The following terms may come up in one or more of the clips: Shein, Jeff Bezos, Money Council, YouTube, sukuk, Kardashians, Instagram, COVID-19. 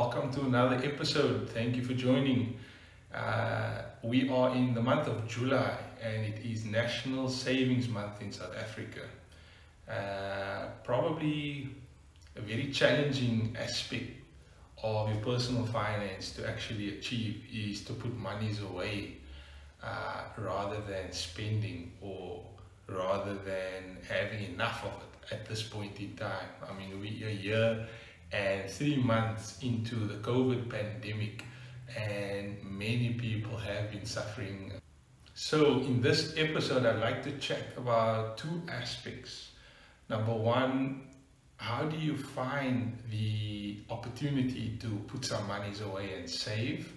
welcome to another episode. Thank you for joining. We are in the month of July and it is National Savings Month in South Africa. Probably a very challenging aspect of your personal finance to actually achieve is to put monies away rather than spending, or rather than having enough of it at this point in time. I mean, we are a year and 3 months into the COVID pandemic and many people have been suffering. So in this episode, I'd like to chat about two aspects. Number one, how do you find the opportunity to put some monies away and save?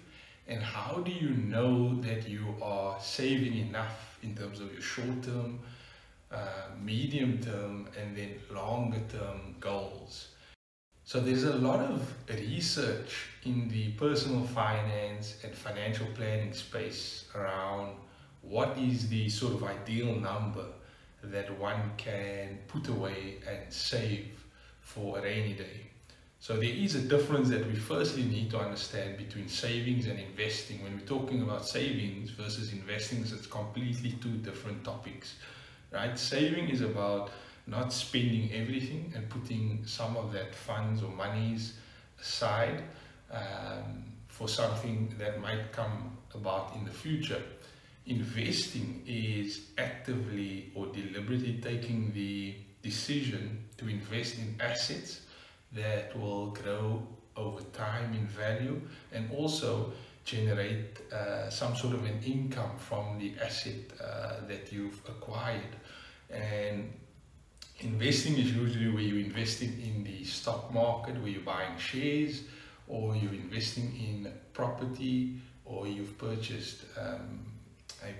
And how do you know that you are saving enough in terms of your short-term, medium-term, and then longer-term goals? So there's a lot of research in the personal finance and financial planning space around what is the sort of ideal number that one can put away and save for a rainy day. So there is a difference that we firstly need to understand between savings and investing. When we're talking about savings versus investing, it's completely two different topics, right? Saving is about not spending everything and putting some of that funds or monies aside for something that might come about in the future. Investing is actively or deliberately taking the decision to invest in assets that will grow over time in value and also generate some sort of an income from the asset that you've acquired. And investing is usually where you're investing in the stock market, where you're buying shares, or you're investing in property, or you've purchased a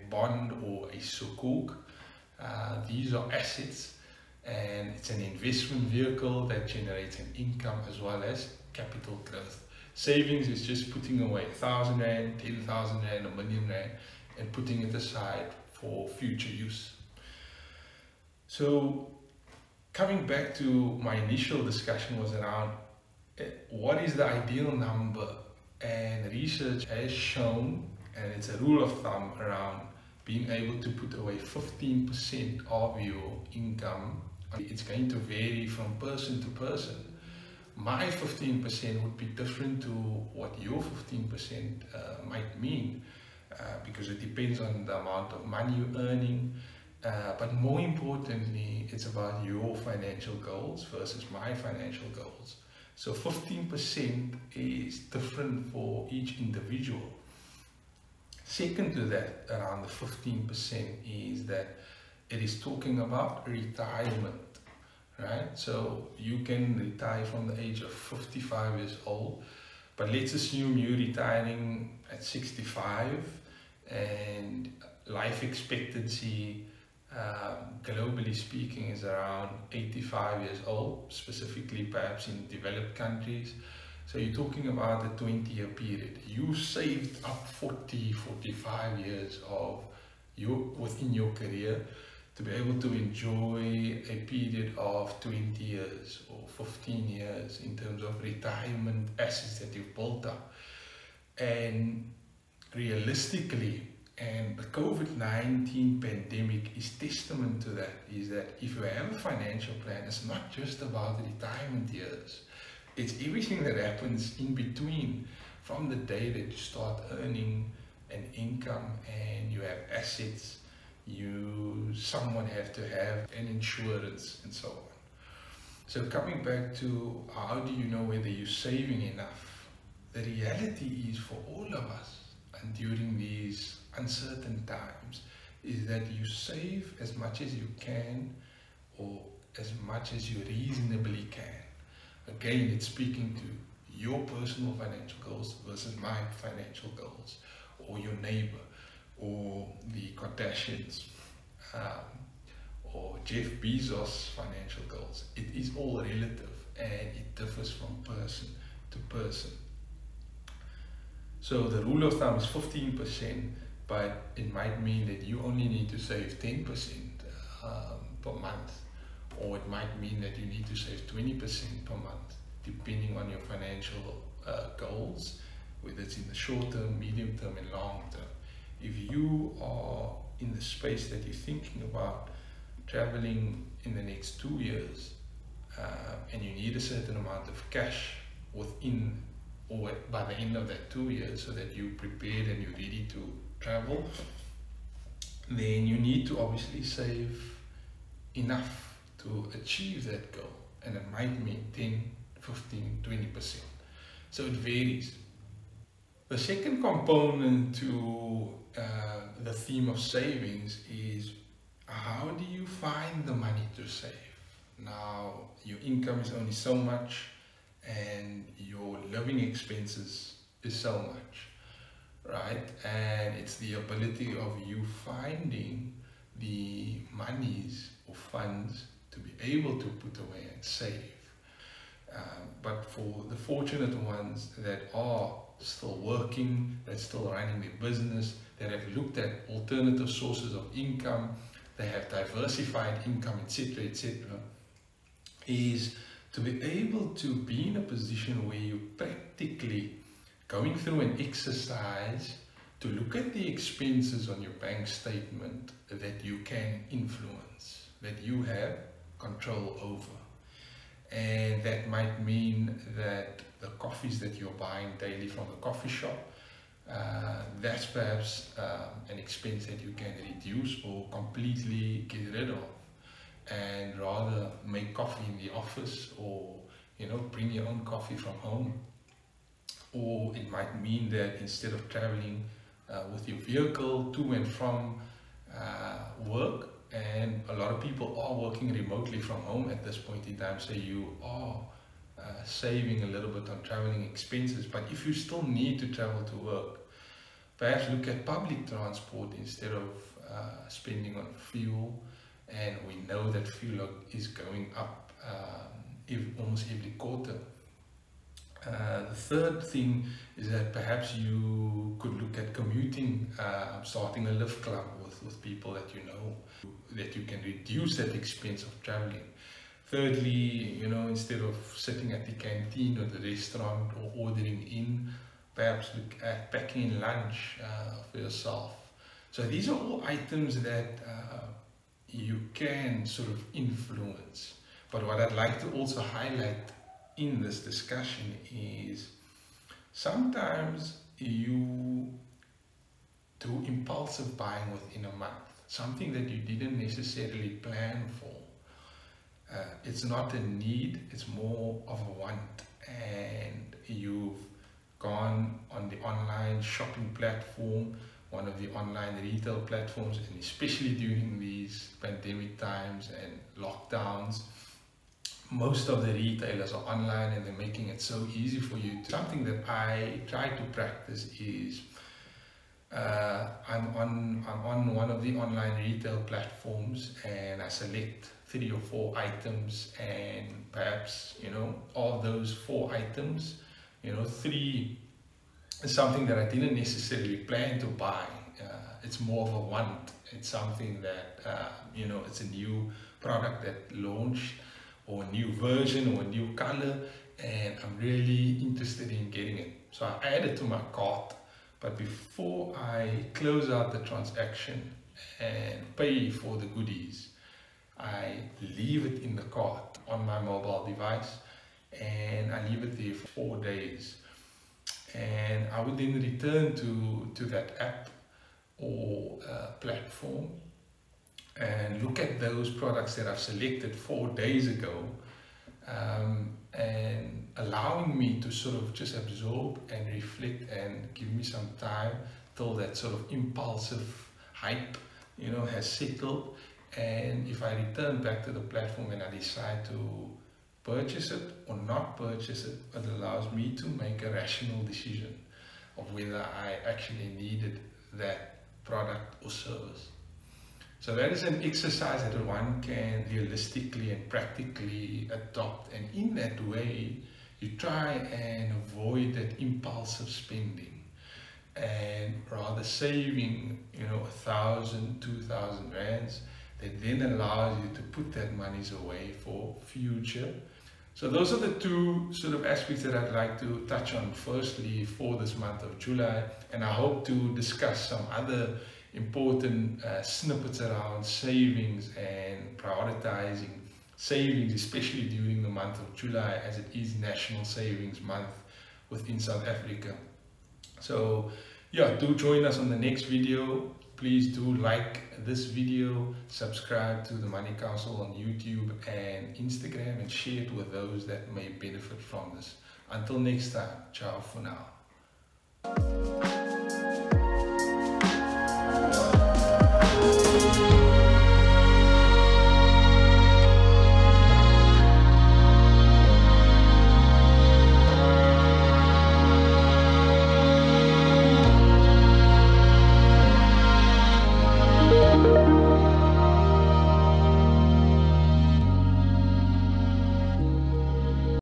bond or a sukuk. These are assets, and it's an investment vehicle that generates an income as well as capital growth. Savings is just putting away 1,000 rand, 10,000 rand, R1 million, and putting it aside for future use. So coming back to my initial discussion was around what is the ideal number, and research has shown, and it's a rule of thumb, around being able to put away 15% of your income. It's going to vary from person to person. My 15% would be different to what your 15% might mean, because it depends on the amount of money you're earning. But more importantly, it's about your financial goals versus my financial goals. So 15% is different for each individual. Second to that, around the 15% is that it is talking about retirement, right? So you can retire from the age of 55 years old, but let's assume you're retiring at 65, and life expectancy globally speaking is around 85 years old, specifically perhaps in developed countries. So you're talking about a 20-year period. You saved up 40, 45 years of within your career to be able to enjoy a period of 20 years or 15 years in terms of retirement assets that you've built up. And realistically, and the COVID-19 pandemic is testament to that, is that if you have a financial plan, it's not just about retirement years. It's everything that happens in between, from the day that you start earning an income and you have assets, someone have to have an insurance and so on. So coming back to how do you know whether you're saving enough? The reality is, for all of us, and during these uncertain times, is that you save as much as you can, or as much as you reasonably can. Again, it's speaking to your personal financial goals versus my financial goals, or your neighbor, or the Kardashians, or Jeff Bezos' financial goals. It is all relative and it differs from person to person. So the rule of thumb is 15%, but it might mean that you only need to save 10% per month, or it might mean that you need to save 20% per month, depending on your financial goals, whether it's in the short term, medium term and long term. If you are in the space that you're thinking about traveling in the next 2 years and you need a certain amount of cash within or by the end of that 2 years so that you're prepared and you're ready to travel, then you need to obviously save enough to achieve that goal, and it might mean 10%, 15%, 20%. So it varies. The second component to the theme of savings is, how do you find the money to save? Now, your income is only so much and your living expenses is so much, right? And it's the ability of you finding the monies or funds to be able to put away and save. But for the fortunate ones that are still working, that's still running their business, that have looked at alternative sources of income, they have diversified income, etc., etc., is to be able to be in a position where you're practically going through an exercise to look at the expenses on your bank statement that you can influence, that you have control over. And that might mean that the coffees that you're buying daily from the coffee shop, that's perhaps an expense that you can reduce or completely get rid of, and rather make coffee in the office, or bring your own coffee from home. Or it might mean that instead of traveling with your vehicle to and from work, and a lot of people are working remotely from home at this point in time, so you are saving a little bit on traveling expenses. But if you still need to travel to work, perhaps look at public transport instead of spending on fuel. And we know that fuel is going up almost every quarter. The third thing is that perhaps you could look at commuting, starting a Lyft club with people that you know, that you can reduce that expense of traveling. Thirdly, instead of sitting at the canteen or the restaurant or ordering in, perhaps look at packing in lunch for yourself. So these are all items that you can sort of influence. But what I'd like to also highlight in this discussion is, sometimes you do impulsive buying within a month, something that you didn't necessarily plan for. It's not a need, it's more of a want, and you've gone on the online shopping platform, one of the online retail platforms, and especially during these pandemic times and lockdowns, most of the retailers are online and they're making it so easy for you to. Something that I try to practice is, I'm on one of the online retail platforms, and I select 3 or 4 items, and perhaps, all those 4 items, 3 is something that I didn't necessarily plan to buy. It's more of a want. It's something that, it's a new product that launched, or a new version, or a new color, and I'm really interested in getting it. So I add it to my cart, but before I close out the transaction and pay for the goodies, I leave it in the cart on my mobile device, and I leave it there for 4 days. And I would then return to that app or platform and look at those products that I've selected 4 days ago, and allowing me to sort of just absorb and reflect and give me some time till that sort of impulsive hype, has settled. And if I return back to the platform and I decide to purchase it or not purchase it, it allows me to make a rational decision of whether I actually needed that product or service. So that is an exercise that one can realistically and practically adopt, and in that way you try and avoid that impulsive spending and rather saving 1,000, 2,000 rands that then allows you to put that monies away for future So those are the two sort of aspects that I'd like to touch on firstly for this month of July, and I hope to discuss some other important snippets around savings and prioritizing savings, especially during the month of July as it is National Savings Month within South Africa. So yeah, do join us on the next video. Please do like this video, subscribe to the Money Council on YouTube and Instagram, and share it with those that may benefit from this. Until next time, ciao for now.